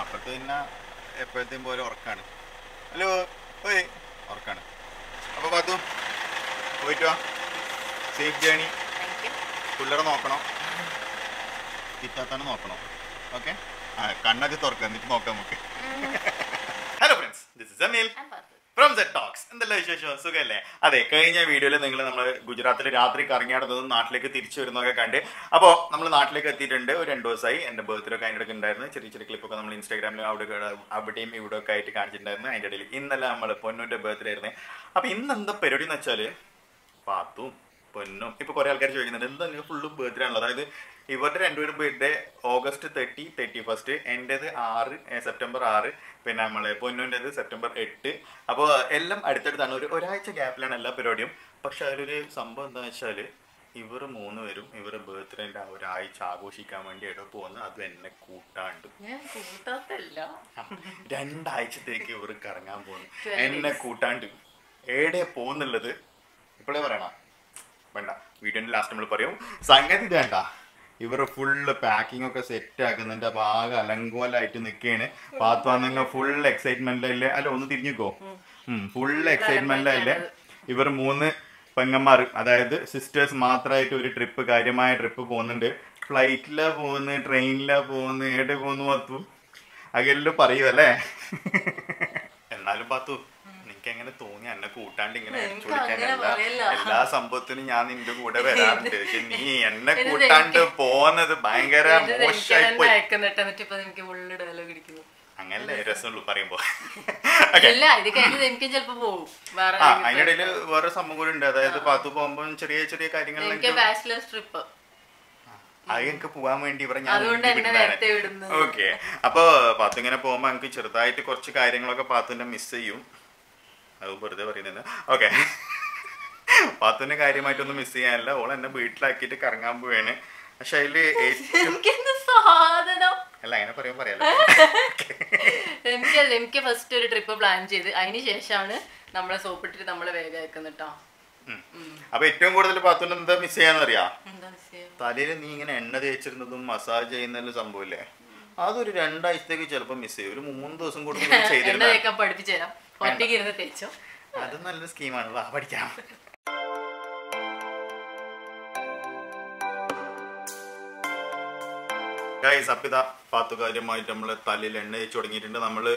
അപ്പുറത്ത് പിന്നെ എപ്പോഴത്തെയും പോലെ ഉറക്കാണ്. ഹലോ ഓയ് ഉറക്കാണ്. അപ്പോൾ പാത്തു പോയിട്ട് വാ. Safe journey. പിള്ളേരെ നോക്കണം, കിട്ടാത്തന്നെ നോക്കണം. ഓക്കെ, കണ്ണൊക്കെ തുറക്കുക, എന്നിട്ട് നോക്കാം നമുക്ക്. Hello friends, this is Sameel from Z Talks in the Leisure Show. സുഖല്ലേ? അതെ, കഴിഞ്ഞ വീഡിയോയിൽ നിങ്ങൾ നമ്മൾ ഗുജറാത്തിൽ രാത്രി കറങ്ങി നടന്നതും നാട്ടിലേക്ക് തിരിച്ചു വരുന്നതൊക്കെ കണ്ട്. അപ്പോൾ നമ്മൾ നാട്ടിലേക്ക് എത്തിയിട്ടുണ്ട്. ഒരു 2 ദിവസമായി. എൻ്റെ ബർത്ത്ഡേ ഒക്കെ അതിൻ്റെ ഇടയ്ക്ക് ഉണ്ടായിരുന്നു. ചെറിയ ചെറിയ ക്ലിപ്പൊക്കെ നമ്മൾ ഇൻസ്റ്റാഗ്രാമിൽ അവിടെയും ഇവിടെ ഒക്കെ ആയിട്ട് കാണിച്ചിട്ടുണ്ടായിരുന്നു. അതിൻ്റെ ഇടയിൽ ഇന്നല്ല നമ്മൾ പൊന്നൂൻ്റെ ബർത്ത്ഡേ ആയിരുന്നു. അപ്പോൾ ഇന്ന് എന്താ പരിപാടി എന്ന് വെച്ചാൽ, പാത്തും പൊന്നും ഇപ്പോൾ കുറേ ആൾക്കാർ ചോദിക്കുന്നുണ്ട്, എന്താ ഫുള്ളും ബർത്ത്ഡേ ആണല്ലോ. അതായത് ഇവരുടെ 2 പേരും ബർത്ത്ഡേ ഓഗസ്റ്റ് 30, 31st, എൻ്റേത് 6 സെപ്റ്റംബർ 6, പിന്നെ നമ്മൾ പൊന്നുൻ്റേത് സെപ്റ്റംബർ 8. അപ്പോൾ എല്ലാം അടുത്തടുത്താണ്. ഒരു ഒരാഴ്ച ഗ്യാപ്പിലാണ് എല്ലാ പരിപാടിയും. പക്ഷെ അതിലൊരു സംഭവം എന്താണെന്ന് വെച്ചാൽ, ഇവർ 3 പേരും ഇവരുടെ ബർത്ത്ഡേൻ്റെ ഒരാഴ്ച ആഘോഷിക്കാൻ വേണ്ടി ഇട പോകുന്നത്. അത് എന്നെ കൂട്ടാണ്ട് 2 ആഴ്ചത്തേക്ക് ഇവർ കറങ്ങാൻ പോകുന്നു. എന്നെ കൂട്ടാണ്ട് എവിടെ പോകുന്നുള്ളത് ഇപ്പോഴേ പറയണം, വേണ്ട വീഡിയോൻ്റെ ലാസ്റ്റ് നമ്മൾ പറയും. സംഗതി ഇതേണ്ട, ഇവർ ഫുള്ള് പാക്കിംഗ് ഒക്കെ സെറ്റ് ആക്കുന്നതിന്റെ ഭാഗം അലങ്കോലായിട്ട് നിൽക്കുകയാണ്. പാത്തുവാണെങ്കിൽ ഫുൾ എക്സൈറ്റ്മെന്റിലല്ലേ? അല്ല, ഒന്ന് തിരിഞ്ഞിക്കോ. ഫുൾ എക്സൈറ്റ്മെന്റിലല്ലേ? ഇവർ 3 പെങ്ങന്മാർ, അതായത് സിസ്റ്റേഴ്സ് മാത്രമായിട്ട് ഒരു ട്രിപ്പ്, കാര്യമായ ട്രിപ്പ് പോകുന്നുണ്ട്. ഫ്ലൈറ്റിലാണ് പോകുന്നത്, ട്രെയിനിലാണ് പോകുന്നത്, എവിടെ പോകുന്നു പാത്തു അകലും പറയുമല്ലേ? എന്നാലും പാത്തു, എങ്ങനെ തോന്നി എന്നെ കൂട്ടാണ്ട് ഇങ്ങനെ എല്ലാ സംഭവത്തിനും ഞാൻ നിന്റെ കൂടെ വരാറുണ്ട്. പക്ഷെ നീ എന്നെ കൂട്ടാണ്ട് പോന്നത് ഭയങ്കര മോശമായി പോയി. അങ്ങനല്ലേ രസമുള്ളൂ പറയുമ്പോ. അതിനിടയിൽ വേറെ സംഭവം കൂടെ ഉണ്ട്. അതായത് പാത്തു പോകുമ്പോ ചെറിയ ചെറിയ കാര്യങ്ങളിലേക്ക് അതിനൊക്കെ പോകാൻ വേണ്ടി ഇവിടെ ഞാൻ ഓക്കെ. അപ്പൊ പാത്തു ഇങ്ങനെ പോകുമ്പോ എനിക്ക് ചെറുതായിട്ട് കുറച്ച് കാര്യങ്ങളൊക്കെ പാത്തുവിനെ മിസ് ചെയ്യും. അത് വെറുതെ പറയുന്നത്. ഓക്കെ, പാത്തുവിന്റെ കാര്യമായിട്ടൊന്നും മിസ് ചെയ്യാനില്ല. ഓൾ എന്നെ വീട്ടിലാക്കിയിട്ട് കറങ്ങാൻ പോവാണ്. പക്ഷെ അതില് അല്ല, അങ്ങനെ പറയുമ്പോ പറയാലോ. എനിക്ക് ഫസ്റ്റ് ഒരു ട്രിപ്പ് പ്ലാൻ ചെയ്ത് അതിന് ശേഷമാണ് നമ്മളെ സോപ്പിട്ടിട്ട് നമ്മളെ വേഗം അയക്കുന്നുട്ടോ. അപ്പൊ ഏറ്റവും കൂടുതൽ പാത്തുവിന് എന്താ മിസ് ചെയ്യാന്നറിയാം? തലയിൽ നീ ഇങ്ങനെ എണ്ണ തേച്ചിരുന്നതും മസാജ് ചെയ്യുന്നതും സംഭവമില്ലേ? അതൊരു 2 ആഴ്ചത്തേക്ക് ചിലപ്പോ മിസ് ചെയ്യും. ഒരു 3 ദിവസം കൂടുതൽ ചെയ്തിരുന്നു. പഠിപ്പിച്ചു തരാം. അത് നല്ലൊരു സ്കീമാണ്, വാ പഠിക്കാം. അപ്പിതാ പാത്തുകാര്യമായിട്ട് നമ്മള് തലയിൽ എണ്ണ തേച്ച് തുടങ്ങിയിട്ടുണ്ട്. നമ്മള്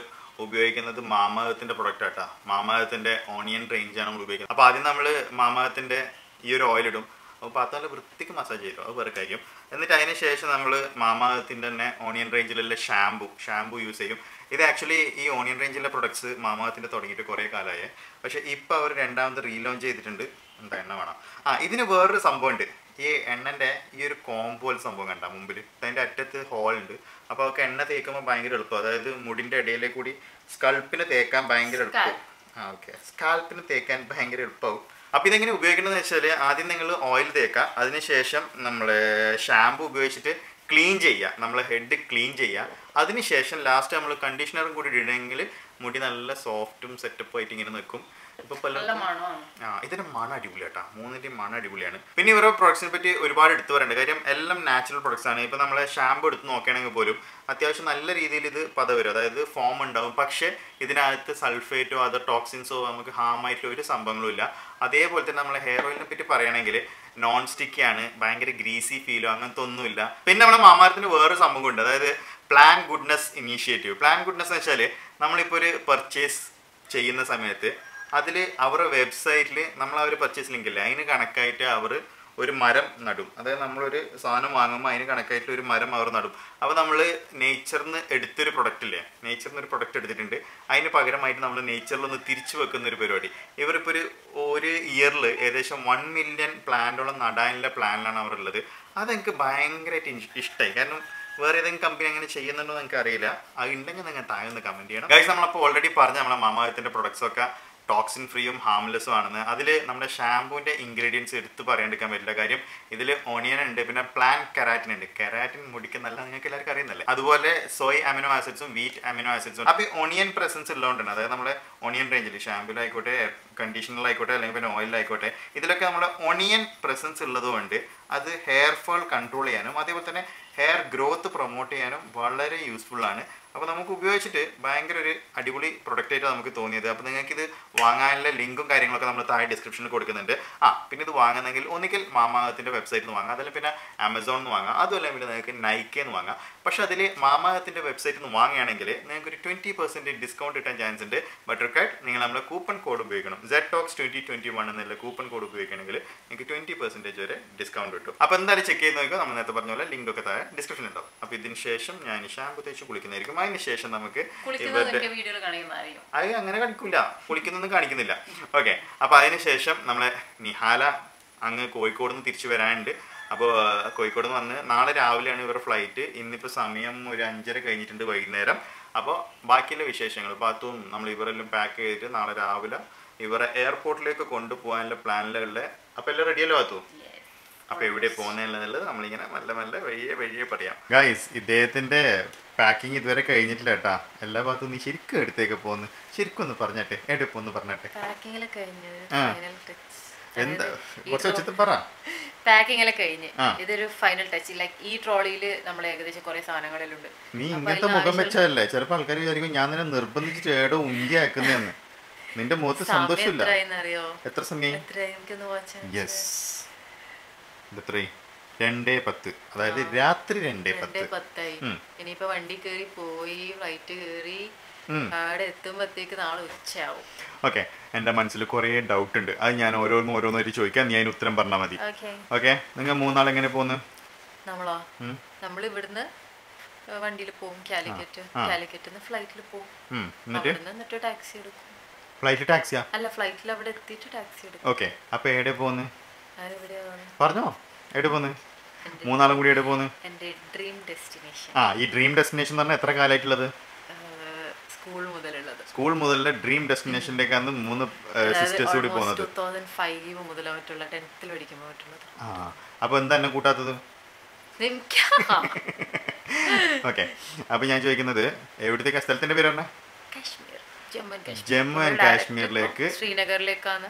ഉപയോഗിക്കുന്നത് മാമഹത്തിന്റെ പ്രൊഡക്റ്റ് ആട്ടാ. മാമഹത്തിന്റെ ഓണിയൻ റേഞ്ചാണ് നമ്മൾ ഉപയോഗിക്കുന്നത്. അപ്പൊ ആദ്യം നമ്മള് മാമഹത്തിന്റെ ഈ ഒരു ഓയിൽ ഇടും. അപ്പോൾ പാത്തുകാല വൃത്തിക്ക് മസാജ് ചെയ്തു, അത് വെറുക്കായിരിക്കും. എന്നിട്ട് അതിന് ശേഷം നമ്മൾ മാമഹത്തിൻ്റെ തന്നെ ഓണിയൻ റേഞ്ചിലുള്ള ഷാംപൂ യൂസ് ചെയ്യും. ഇത് ആക്ച്വലി ഈ ഓണിയൻ റേഞ്ചിലെ പ്രൊഡക്ട്സ് മാമഹത്തിൻ്റെ തുടങ്ങിയിട്ട് കുറേ കാലമായി. പക്ഷേ ഇപ്പോൾ അവർ 2ാമത് റീലോഞ്ച് ചെയ്തിട്ടുണ്ട്. എന്താ എണ്ണ വേണം? ഇതിന് വേറൊരു സംഭവമുണ്ട്. ഈ എണ്ണൻ്റെ ഈ ഒരു കോംബോൽ സംഭവം കണ്ട മുമ്പിൽ, അതിൻ്റെ അറ്റത്ത് ഹോളുണ്ട്. അപ്പോൾ അവർക്ക് എണ്ണ തേക്കുമ്പോൾ ഭയങ്കര എളുപ്പം. അതായത് മുടിൻ്റെ ഇടയിലെ കൂടി സ്കൾപ്പിന് തേക്കാൻ ഭയങ്കര എളുപ്പം. ഓക്കെ, സ്കാൽപ്പിന് തേക്കാൻ ഭയങ്കര എളുപ്പമാവും. അപ്പം ഇതെങ്ങനെ ഉപയോഗിക്കണമെന്ന് വെച്ചാൽ, ആദ്യം നിങ്ങൾ ഓയിൽ തേക്കുക. അതിനുശേഷം നമ്മൾ ഷാമ്പു ഉപയോഗിച്ചിട്ട് ക്ലീൻ ചെയ്യുക, നമ്മൾ ഹെഡ് ക്ലീൻ ചെയ്യുക. അതിനുശേഷം ലാസ്റ്റ് നമ്മൾ കണ്ടീഷണറും കൂടി ഇടണമെങ്കിൽ മുടി നല്ല സോഫ്റ്റും സെറ്റപ്പും ആയിട്ട് ഇങ്ങനെ നിൽക്കും. ഇപ്പം പലർക്കും ഇതിൻ്റെ മണം അടിപൊളി കേട്ടോ. 3ൻ്റെയും മണം അടിപൊളിയാണ്. പിന്നെ ഇവരുടെ പ്രൊഡക്ട്സിനെ പറ്റി ഒരുപാട് എടുത്തു പറയേണ്ട കാര്യം, എല്ലാം നാച്ചുറൽ പ്രൊഡക്ട്സ് ആണ്. ഇപ്പം നമ്മളെ ഷാമ്പു എടുത്ത് നോക്കുകയാണെങ്കിൽ പോലും അത്യാവശ്യം നല്ല രീതിയിൽ ഇത് പതവരും, അതായത് ഫോം ഉണ്ടാവും. പക്ഷേ ഇതിനകത്ത് സൾഫേറ്റോ അതോ ടോക്സിൻസോ നമുക്ക് ഹാമായിട്ടുള്ള ഒരു സംഭവങ്ങളും ഇല്ല. അതേപോലെ തന്നെ നമ്മളെ ഹെയർ ഓയിലിനെ പറ്റി പറയുകയാണെങ്കിൽ നോൺ സ്റ്റിക്കി ആണ്, ഭയങ്കര ഗ്രീസി ഫീലോ അങ്ങനത്തെ ഒന്നുമില്ല. പിന്നെ നമ്മുടെ മാമാഹത്തിന് വേറൊരു സംഭവം ഉണ്ട്, അതായത് plan goodness initiative. Plan goodness എന്ന് വെച്ചാൽ, നമ്മളിപ്പോൾ ഒരു പർച്ചേസ് ചെയ്യുന്ന സമയത്ത് അതിൽ അവരുടെ വെബ്സൈറ്റിൽ നമ്മൾ ആ ഒരു പർച്ചേസ് ലിങ്ക് ഇല്ലേ, അതിന് കണക്കായിട്ട് അവർ ഒരു മരം നടും. അതായത് നമ്മളൊരു സാധനം വാങ്ങുമ്പോൾ അതിന് കണക്കായിട്ടുള്ള ഒരു മരം അവർ നടും. അപ്പോൾ നമ്മൾ നേച്ചറിന്ന് എടുത്തൊരു പ്രൊഡക്റ്റ് ഇല്ലേ, നേച്ചറിന്ന് ഒരു പ്രൊഡക്റ്റ് എടുത്തിട്ടുണ്ട്, അതിന് പകരമായിട്ട് നമ്മൾ നേച്ചറിലൊന്ന് തിരിച്ചു വെക്കുന്നൊരു പരിപാടി. ഇവരിപ്പോൾ ഒരു ഇയറിൽ ഏകദേശം 1 മില്യൺ പ്ലാന്റോളം നടാനുള്ള പ്ലാനിലാണ് അവരുള്ളത്. അതെനിക്ക് ഭയങ്കരമായിട്ട് ഇഷ്ടമായി. കാരണം വേറെ ഏതെങ്കിലും കമ്പനി അങ്ങനെ ചെയ്യുന്നുണ്ടോ എന്ന് എനിക്കറിയില്ല. അത് ഉണ്ടെങ്കിൽ നിങ്ങൾ താഴെ ഒന്ന് കമൻറ്റ് ചെയ്യണം. ഗൈസ്, നമ്മളപ്പോൾ ഓൾറെഡി പറഞ്ഞ നമ്മളെ മാമാഹത്തിൻ്റെ പ്രൊഡക്ട്സൊക്കെ ടോക്സിൻ ഫ്രീയും ഹാംലെസ്സും ആണെന്ന്. അതിൽ നമ്മുടെ ഷാമ്പൂവിൻ്റെ ഇൻഗ്രീഡിയൻസ് എടുത്ത് പറയാണ്ടിരിക്കാൻ പറ്റില്ല. കാര്യം ഇതിൽ ഓണിയൻ ഉണ്ട്, പിന്നെ പ്ലാൻ കെരാറ്റിൻ ഉണ്ട്. കെരാറ്റിൻ മുടിക്കുന്നല്ല, നിങ്ങൾക്ക് എല്ലാവർക്കും അറിയുന്നല്ലേ. അതുപോലെ സോയ് അമിനോ ആസിഡ്സും വീറ്റ് അമിനോ ആസിഡ്സും. അപ്പോൾ ഓണിയൻ പ്രസൻസ് ഉള്ളതുകൊണ്ടാണ്, അതായത് നമ്മുടെ ഓണിയൻ റേഞ്ചിൽ ഷാമ്പൂലായിക്കോട്ടെ, കണ്ടീഷണറായിക്കോട്ടെ, അല്ലെങ്കിൽ പിന്നെ ഓയിലായിക്കോട്ടെ, ഇതിലൊക്കെ നമ്മുടെ ഓണിയൻ പ്രസൻസ് ഉള്ളതുകൊണ്ട് അത് ഹെയർ ഫോൾ കൺട്രോൾ ചെയ്യാനും അതേപോലെ തന്നെ hair growth promote ചെയ്യാനും വളരെ useful ആണ്. അപ്പോൾ നമുക്ക് ഉപയോഗിച്ചിട്ട് ഭയങ്കര ഒരു അടിപൊളി പ്രൊഡക്റ്റ് ആയിട്ട് നമുക്ക് തോന്നിയത്. അപ്പോൾ നിങ്ങൾക്ക് ഇത് വാങ്ങാനുള്ള ലിങ്കും കാര്യങ്ങളൊക്കെ നമ്മൾ താഴെ ഡിസ്ക്രിപ്ഷനിൽ കൊടുക്കുന്നുണ്ട്. ആ പിന്നെ ഇത് വാങ്ങണമെങ്കിൽ ഒന്നിക്കൽ മാമാഹത്തിൻ്റെ വെബ്സൈറ്റിൽ നിന്ന് വാങ്ങാം, അതിൽ പിന്നെ ആമസോണിൽ നിന്ന് വാങ്ങാം, അതുമല്ല പിന്നെ നിങ്ങൾക്ക് നൈക്കയിൽ നിന്ന് വാങ്ങാം. പക്ഷേ അതിൽ മാമാഹത്തിൻ്റെ വെബ്സൈറ്റിൽ നിന്ന് വാങ്ങുകയാണെങ്കിൽ നിങ്ങൾക്ക് ഒരു 20% ഡിസ്കൗണ്ട് കിട്ടാൻ ചാൻസ് ഉണ്ട്. ബട്ടർക്കട്ട് നിങ്ങൾ നമ്മുടെ കൂപ്പൺ കോഡ് ഉപയോഗിക്കണം, ZTalks 2021 എന്നുള്ള കൂപ്പൺ കോഡ് ഉപയോഗിക്കണമെങ്കിൽ നിങ്ങൾക്ക് 20% വരെ ഡിസ്കൗണ്ട് കിട്ടും. അപ്പോൾ എന്തായാലും ചെക്ക് ചെയ്ത് നോക്കുക, നമ്മൾ നേരത്തെ പറഞ്ഞ പോലെ ലിങ്കൊക്കെ താഴെ ഡിസ്ക്രിപ്ഷൻ ഉണ്ടാവും. അപ്പോൾ ഇതിന് ശേഷം ഞാൻ ഷാമ്പു തേച്ച് കുളിക്കുന്നതായിരിക്കും. അതിന് ശേഷം നമുക്ക് അത് അങ്ങനെ കാണിക്കില്ല, കുളിക്കുന്നൊന്നും കാണിക്കുന്നില്ല. ഓക്കെ, അപ്പോൾ അതിനുശേഷം നമ്മളെ നിഹാല അങ്ങ് കോഴിക്കോട് നിന്ന് തിരിച്ചു വരാനുണ്ട്. അപ്പോൾ കോഴിക്കോട് നിന്ന് വന്ന് നാളെ രാവിലെയാണ് ഇവരുടെ ഫ്ലൈറ്റ്. ഇന്നിപ്പോൾ സമയം ഒരു 5:30 കഴിഞ്ഞിട്ടുണ്ട് വൈകുന്നേരം. അപ്പോൾ ബാക്കിയുള്ള വിശേഷങ്ങൾ പാത്തും നമ്മൾ ഇവരെല്ലാം പാക്ക് ചെയ്തിട്ട് നാളെ രാവിലെ ഇവരെ എയർപോർട്ടിലേക്ക് കൊണ്ടുപോകാനുള്ള പ്ലാനിലുള്ള. അപ്പോൾ എല്ലാം റെഡിയല്ലേ പാത്തു? അപ്പോൾ എവിടെ പോകുന്നതെന്നുള്ളത് നമ്മളിങ്ങനെ നല്ല നല്ല വഴിയെ വഴിയെ പറയാം. ഗൈസ്, ഇദ്ദേഹത്തിൻ്റെ പാക്കിങ് ഇതുവരെ കഴിഞ്ഞിട്ടില്ല കേട്ടാ. എല്ലാ ഭാഗത്തും നീ ശരിക്കും എടുത്തേക്ക് പോകുന്നു, ശരിക്കും ഒന്ന് പറഞ്ഞട്ടെ, എവിടെ പോകുന്നു പറഞ്ഞട്ടെ. എന്താ കുറച്ച് വെച്ചിട്ട് പറ. പാക്കിംഗ് എല്ലാം കഴിഞ്ഞ് ഇതൊരു ഫൈനൽ ടച്ച്. ലൈക്ക് ഈ ട്രോളിയിൽ നമ്മൾ ഏകദേശം കുറെ സാധനങ്ങളിലുണ്ട്. നീ ഇങ്ങനത്തെ മുഖം വെച്ചല്ലേ ചിലപ്പോൾ ആൾക്കാർ വിചാരിക്കും ഞാൻ നിന്നെ നിർബന്ധിച്ചിട്ട് ഏടോ ഉന്തി ആക്കുന്നതെന്ന്. നിന്റെ മുഖത്ത് സന്തോഷമില്ല. എത്ര സമയം? 2:10, അതായത് രാത്രി 2:10. ഇനിയിപ്പോ വണ്ടി കയറി പോയി ഫ്ലൈറ്റ് കയറി അവിടെ എത്തുമ്പോഴത്തേക്ക് നാളെ ഉച്ചയാവും. ഓക്കെ, എന്റെ മനസ്സിൽ കുറെ ഡൗട്ട് ഉണ്ട്, അത് ഞാൻ ഓരോന്നോരോന്നൊരു ചോദിക്കാം, നീ അതിന് ഉത്തരം പറഞ്ഞാൽ മതി. ഓക്കെ, നിങ്ങൾ മൂന്നാൾ എങ്ങനെ പോകുന്നു? നമ്മളോ? നമ്മൾ ഇവിടുന്ന് വണ്ടിയിൽ പോകും, കാലിക്കറ്റ് ഫ്ലൈറ്റിൽ പോകും, എന്നിട്ട് ടാക്സി എടുക്കും. ഫ്ലൈറ്റ് ടാക്സിയാ? അല്ല, ഫ്ലൈറ്റിൽ അവിടെ എത്തിയിട്ട് ടാക്സി എടുക്കും. ഓക്കെ, അപ്പൊ എവിടെ പോകുന്നു പറഞ്ഞോ? എവിടെ പോകുന്നു? മൂന്നാളും കൂടി എവിടെ പോകുന്നു? ആ, ഈ ഡ്രീം ഡെസ്റ്റിനേഷൻ പറഞ്ഞാൽ എത്ര കാലമായിട്ടുള്ളത്? സ്കൂൾ മുതലുള്ള ഡ്രീം ഡെസ്റ്റിനേഷനിലേക്കാണ് മൂന്ന് സിസ്റ്റേഴ്സ് കൂടി പോകുന്നത്. ആ, അപ്പൊ എന്താ എന്നെ കൂട്ടാത്തത്? ഓക്കെ, അപ്പൊ ഞാൻ ചോദിക്കുന്നത് എവിടത്തേക്കാ സ്ഥലത്തിന്റെ പേര് പറഞ്ഞ? ജമ്മു ആൻഡ് കാശ്മീരിലേക്ക് ശ്രീനഗറിലേക്കാണ്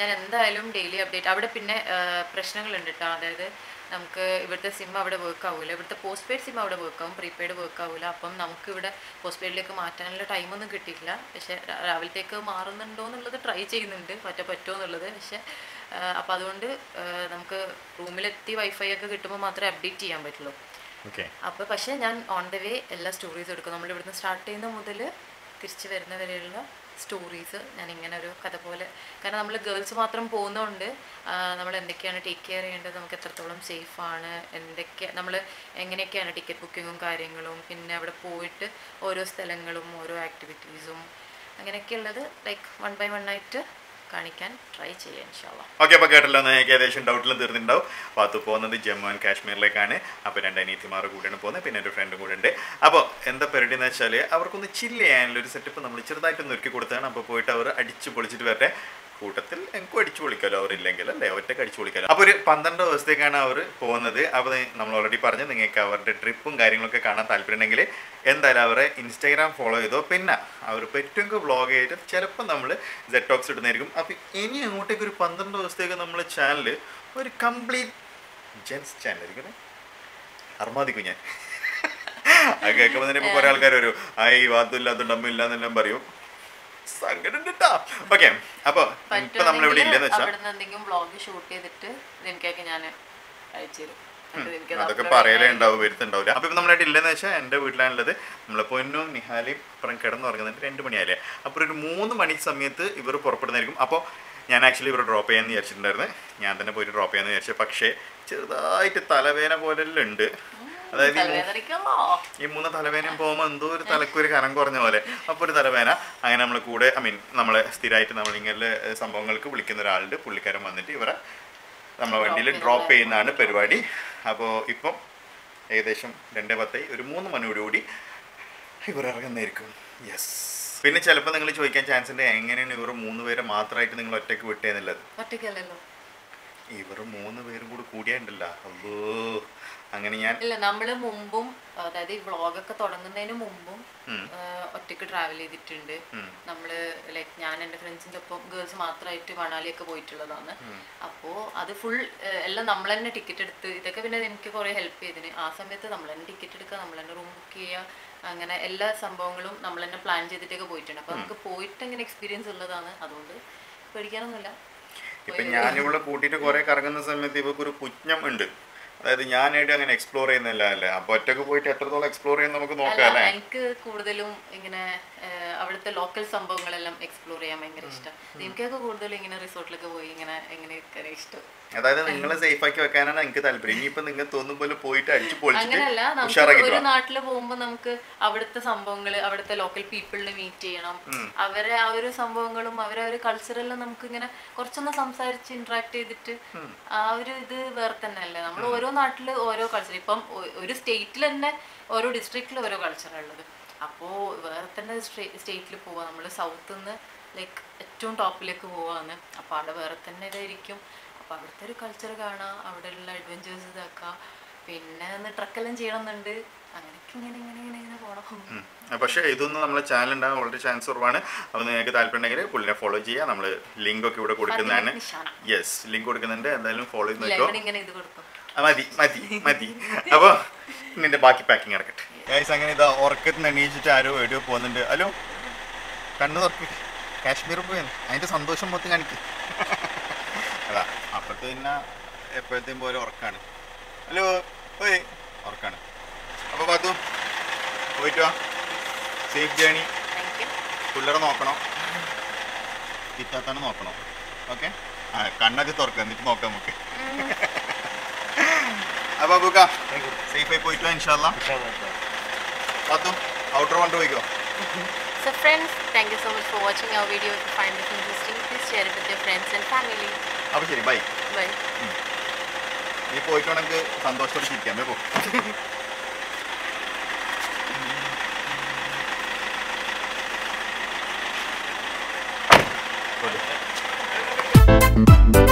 ഞാൻ എന്തായാലും ഡെയിലി അപ്ഡേറ്റ്. അവിടെ പിന്നെ പ്രശ്നങ്ങളുണ്ട് കേട്ടോ. അതായത് നമുക്ക് ഇവിടുത്തെ സിം അവിടെ വർക്ക് ആവില്ല, ഇവിടുത്തെ പോസ്റ്റ് പെയ്ഡ് സിം അവിടെ വർക്ക് ആവും, പ്രീപെയ്ഡ് വർക്ക് ആവില്ല. അപ്പം നമുക്ക് ഇവിടെ പോസ്റ്റ് പെയ്ഡിലേക്ക് മാറ്റാനുള്ള ടൈമൊന്നും കിട്ടിയില്ല. പക്ഷേ രാവിലത്തേക്ക് മാറുന്നുണ്ടോ എന്നുള്ളത് ട്രൈ ചെയ്യുന്നുണ്ട്, പറ്റുമോ എന്നുള്ളത്. പക്ഷേ അപ്പം അതുകൊണ്ട് നമുക്ക് റൂമിലെത്തി വൈഫൈ ഒക്കെ കിട്ടുമ്പോൾ മാത്രമേ അപ്ഡേറ്റ് ചെയ്യാൻ പറ്റുള്ളൂ. അപ്പോൾ പക്ഷേ ഞാൻ ഓൺ ദ വേ എല്ലാ സ്റ്റോറീസും എടുക്കും. നമ്മൾ ഇവിടുന്ന് സ്റ്റാർട്ട് ചെയ്യുന്ന മുതൽ തിരിച്ച് വരുന്ന വരെയുള്ള സ്റ്റോറീസ് ഞാൻ ഇങ്ങനെ ഒരു കഥ പോലെ. കാരണം നമ്മൾ ഗേൾസ് മാത്രം പോകുന്നതുകൊണ്ട് നമ്മൾ എന്തൊക്കെയാണ് ടേക്ക് കെയർ ചെയ്യേണ്ടത്, നമുക്ക് എത്രത്തോളം സേഫാണ്, എന്തൊക്കെ നമ്മൾ എങ്ങനെയൊക്കെയാണ് ടിക്കറ്റ് ബുക്കിങ്ങും കാര്യങ്ങളും, പിന്നെ അവിടെ പോയിട്ട് ഓരോ സ്ഥലങ്ങളും ഓരോ ആക്ടിവിറ്റീസും അങ്ങനെയൊക്കെയുള്ളത് ലൈക്ക് വൺ ബൈ വൺ ആയിട്ട് കാണിക്കാൻ ട്രൈ ചെയ്യാം. ഓക്കെ, അപ്പോൾ കേട്ടല്ലോ, എനിക്ക് ഏകദേശം ഡൗട്ടിലും തീർന്നിട്ടുണ്ടാവും. പാത്തു പോകുന്നത് ജമ്മു ആൻഡ് കാശ്മീരിലേക്കാണ്. അപ്പോൾ രണ്ട് അനിയത്തിമാർ കൂടെയാണ് പോകുന്നത്, പിന്നെ എൻ്റെ ഫ്രണ്ടും കൂടെ ഉണ്ട്. അപ്പോൾ എന്താ പരിപാടി എന്ന് വെച്ചാൽ അവർക്കൊന്ന് ചില്ല് ചെയ്യാനുള്ള ഒരു സെറ്റപ്പ് നമ്മൾ ചെറുതായിട്ടൊന്ന് ഒരുക്കി കൊടുത്താണ്. അപ്പോൾ പോയിട്ട് അവർ അടിച്ച് പൊളിച്ചിട്ട് വരട്ടെ. കൂട്ടത്തിൽ എനിക്കും അടിച്ചു പൊളിക്കാമല്ലോ, അവരില്ലെങ്കിൽ അല്ലേ, ഒറ്റയ്ക്ക് അടിച്ചു പൊളിക്കാമല്ലോ. അപ്പോൾ ഒരു 12 ദിവസത്തേക്കാണ് അവർ പോകുന്നത്. അപ്പോൾ നമ്മൾ ഓൾറെഡി പറഞ്ഞു, നിങ്ങൾക്ക് അവരുടെ ട്രിപ്പും കാര്യങ്ങളൊക്കെ കാണാൻ താല്പര്യം ഉണ്ടെങ്കിൽ എന്തായാലും അവരെ ഇൻസ്റ്റാഗ്രാം ഫോളോ ചെയ്തോ. പിന്നെ അവർ പറ്റുമെങ്കിൽ വ്ളോഗ് ചെയ്തിട്ട് ചിലപ്പോൾ നമ്മൾ സെറ്റ് ടോക്സ് ഇടുന്നതായിരിക്കും. അപ്പോൾ ഇനി അങ്ങോട്ടേക്ക് ഒരു 12 ദിവസത്തേക്ക് നമ്മൾ ചാനൽ ഒരു കംപ്ലീറ്റ് ജെൻസ് ചാനലായിരിക്കും. അർമാദിക്കും ഞാൻ അത് കേൾക്കുമ്പോൾ തന്നെ. ഇപ്പോൾ കുറേ ആൾക്കാർ വരും, ആയി വാദമില്ലാത്തതുകൊണ്ട് അമ്മയില്ല എന്നെല്ലാം പറയും. ഓക്കെ, അപ്പൊ ഇപ്പൊ നമ്മളിവിടെ ഇല്ലെന്ന് വെച്ചാൽ അതൊക്കെ പറയലേ ഉണ്ടാവും, വരുത്തുണ്ടാവില്ല. അപ്പൊ ഇപ്പൊ നമ്മളായിട്ട് ഇല്ലെന്ന് വെച്ചാൽ എന്റെ വീട്ടിലാണുള്ളത്. നമ്മളിപ്പോ ഇന്നും നിഹാലയും ഇപ്പം കിടന്നുറങ്ങുന്നത് 2 മണിയായില്ലേ. അപ്പൊ ഒരു 3 മണി സമയത്ത് ഇവർ പുറപ്പെടുന്നതായിരിക്കും. അപ്പോൾ ഞാൻ ആക്ച്വലി ഇവർ ഡ്രോപ്പ് ചെയ്യാമെന്ന് വിചാരിച്ചിട്ടുണ്ടായിരുന്നു, ഞാൻ തന്നെ പോയിട്ട് ഡ്രോപ്പ് ചെയ്യാമെന്ന് വിചാരിച്ചത്. പക്ഷേ ചെറുതായിട്ട് തലവേദന പോലെല്ലാം ഉണ്ട്. അതായത് ഈ 3 തലവേനയും പോകുമ്പോൾ എന്തോ ഒരു തലക്കൊരു കനം കുറഞ്ഞ പോലെ, അപ്പോൾ ഒരു തലവേന. അങ്ങനെ നമ്മൾ കൂടെ നമ്മളെ സ്ഥിരമായിട്ട് നമ്മളിങ്ങനെ സംഭവങ്ങൾക്ക് വിളിക്കുന്ന ഒരാളുണ്ട്. പുള്ളിക്കാരൻ വന്നിട്ട് ഇവരെ നമ്മളെ വണ്ടിയിൽ ഡ്രോപ്പ് ചെയ്യുന്നതാണ് പരിപാടി. അപ്പോൾ ഇപ്പം ഏകദേശം 2:10 ഒരു 3 മണിയോടുകൂടി ഇവർ ഇറങ്ങുന്നതായിരിക്കും. യെസ്. പിന്നെ ചിലപ്പോൾ നിങ്ങൾ ചോദിക്കാൻ ചാൻസ് ഉണ്ട് എങ്ങനെയാണ് ഇവർ 3 പേരെ മാത്രമായിട്ട് നിങ്ങൾ ഒറ്റയ്ക്ക് വിട്ടേന്നുള്ളത്. ഒറ്റയ്ക്കല്ലല്ലോ ഇവർ 3 പേരും കൂടി കൂടിയായിട്ടില്ല. അല്ലോ അങ്ങനെ ഞാൻ ഇല്ല, നമ്മൾ മുമ്പും അതായത് ഈ വ്ളോഗൊക്കെ തുടങ്ങുന്നതിന് മുമ്പും ഒറ്റയ്ക്ക് ട്രാവൽ ചെയ്തിട്ടുണ്ട്. നമ്മൾ ലൈക്ക് ഞാൻ എൻ്റെ ഫ്രണ്ട്സിൻ്റെ ഒപ്പം ഗേൾസ് മാത്രമായിട്ട് മണാലിയൊക്കെ പോയിട്ടുള്ളതാണ്. അപ്പോൾ അത് ഫുൾ എല്ലാം നമ്മൾ തന്നെ ടിക്കറ്റ് എടുത്ത് ഇതൊക്കെ പിന്നെ എനിക്ക് കുറേ ഹെൽപ്പ് ചെയ്തിന്. ആ സമയത്ത് നമ്മൾ തന്നെ ടിക്കറ്റ് എടുക്കുക, നമ്മൾ തന്നെ റൂം ബുക്ക് ചെയ്യുക, അങ്ങനെ എല്ലാ സംഭവങ്ങളും നമ്മൾ തന്നെ പ്ലാൻ ചെയ്തിട്ടൊക്കെ പോയിട്ടുണ്ട്. അപ്പോൾ നമുക്ക് പോയിട്ട് അങ്ങനെ എക്സ്പീരിയൻസ് ഉള്ളതാണ്, അതുകൊണ്ട് പേടിക്കാനൊന്നുമില്ല. ഇപ്പം ഞാനിവിടെ കൂട്ടിയിട്ട് കുറേ കറങ്ങുന്ന സമയത്ത് ഇവർക്കൊരു കുഞ്ഞം ഉണ്ട്. അതായത് ഞാനായിട്ട് അങ്ങനെ എക്സ്പ്ലോർ ചെയ്യുന്നില്ല അല്ലേ, അപ്പോൾ ഒറ്റക്ക് പോയിട്ട് എത്രത്തോളം എക്സ്പ്ലോർ ചെയ്യാൻ നമുക്ക് നോക്കാം. എനിക്ക് കൂടുതലും ഇങ്ങനെ അവിടുത്തെ ലോക്കൽ സംഭവങ്ങളെല്ലാം എക്സ്പ്ലോർ ചെയ്യാൻ ഭയങ്കര ഇഷ്ടമാണ്. എനിക്കൊക്കെ കൂടുതലും ഇങ്ങനെ റിസോർട്ടിലൊക്കെ പോയി ഇങ്ങനെ എങ്ങനെയൊക്കെ ഇഷ്ടം. അതായത് നിങ്ങളെ സേഫ് ആക്കി വെക്കാനാണ് എനിക്ക് താല്പര്യം. ഇനിയിപ്പോ നിങ്ങൾ തോന്നും പോലെ പോയിട്ട് അടിച്ചു പോയി അങ്ങനെയല്ല, ഒരു നാട്ടിൽ പോകുമ്പോൾ നമുക്ക് അവിടുത്തെ സംഭവങ്ങള്, അവിടുത്തെ ലോക്കൽ പീപ്പിളിനെ മീറ്റ് ചെയ്യണം, അവരെ ആ ഒരു സംഭവങ്ങളും അവരെ ആ ഒരു കൾച്ചറെല്ലാം നമുക്ക് ഇങ്ങനെ കുറച്ചൊന്ന് സംസാരിച്ച് ഇന്ററാക്ട് ചെയ്തിട്ട് ആ ഒരു ഇത് വേറെ തന്നെ അല്ലേ. നമ്മൾ ഓരോ നാട്ടില് ഓരോ കൾച്ചർ, ഇപ്പം ഒരു സ്റ്റേറ്റിൽ തന്നെ ഓരോ ഡിസ്ട്രിക്റ്റിൽ ഓരോ കൾച്ചറുള്ളത്. അപ്പോൾ വേറെ തന്നെ സ്റ്റേറ്റിൽ പോവാ, നമ്മള് സൗത്തിൽ നിന്ന് ലൈക്ക് ഏറ്റവും ടോപ്പിലേക്ക് പോവാന്ന്, അപ്പൊ അവിടെ വേറെ തന്നെ ഇതായിരിക്കും. അപ്പം അവിടുത്തെ ഒരു കൾച്ചർ കാണാം, അവിടെയുള്ള അഡ്വഞ്ചേഴ്സ് ഇതാക്കാം, പിന്നെ ഒന്ന് ട്രക്കെല്ലാം ചെയ്യണമെന്നുണ്ട്, അങ്ങനെയൊക്കെ ഇങ്ങനെ ഇങ്ങനെ ഇങ്ങനെ ഇങ്ങനെ പോകണം. പക്ഷേ ഇതൊന്നും നമ്മളെ ചാനൽ ഉണ്ടാകാൻ വളരെ ചാൻസ് കുറവാണ്. അപ്പോൾ നിങ്ങൾക്ക് താല്പര്യം ഉണ്ടെങ്കിൽ പുള്ളിനെ ഫോളോ ചെയ്യുക. നമ്മൾ ലിങ്ക് ഒക്കെ ഇവിടെ കൊടുക്കുന്നതാണ്. യെസ്, ലിങ്ക് കൊടുക്കുന്നുണ്ട്, എന്തായാലും ഫോളോ ചെയ്ത് നോക്കാം. ഇങ്ങനെ ഇത് കൊടുക്കും മതി മതി മതി. അപ്പോൾ നിൻ്റെ ബാക്കി പാക്കിങ് ഇറക്കട്ടെ. ഗൈസ് അങ്ങനെ ഇതാ ഉറക്കത്തിന് എണീച്ചിട്ട് ആരോ എവിടെയോ പോകുന്നുണ്ട്. ഹലോ, കണ്ണു തുറക്ക്, കാശ്മീർ പോയി അതിൻ്റെ സന്തോഷം മൊത്തം കാണിക്കും. അതാ അപ്പോഴത്തെ പിന്നെ എപ്പോഴത്തെയും പോലെ ഉറക്കാണ്. ഹലോ ഓയ് ഉറക്കാണ്. അപ്പോൾ പാത്തു പോയിട്ടോ, സേഫ് ജേണി, പിള്ളേരെ നോക്കണം, കിട്ടാത്തന്നെ നോക്കണം, ഓക്കെ. ആ കണ്ണൊക്കെ തുറക്കുക, എന്നിട്ട് നോക്കാം നമുക്ക്. അപ്പോൾ ബുക്ക സേഫായി പോയിട്ടോ ഇൻഷാല്ലാ. പാത്തു ഔട്ടർ കൊണ്ട് പോയിക്കോ. So friends, thank you so much for watching our video. If you find this interesting, please share it with your friends and family. അപ്പോൾ ശരി, ബൈ ബൈ. നീ പോയിട്ടാണെങ്കിൽ സന്തോഷത്തോടെ ചിരിക്കാം. പോ.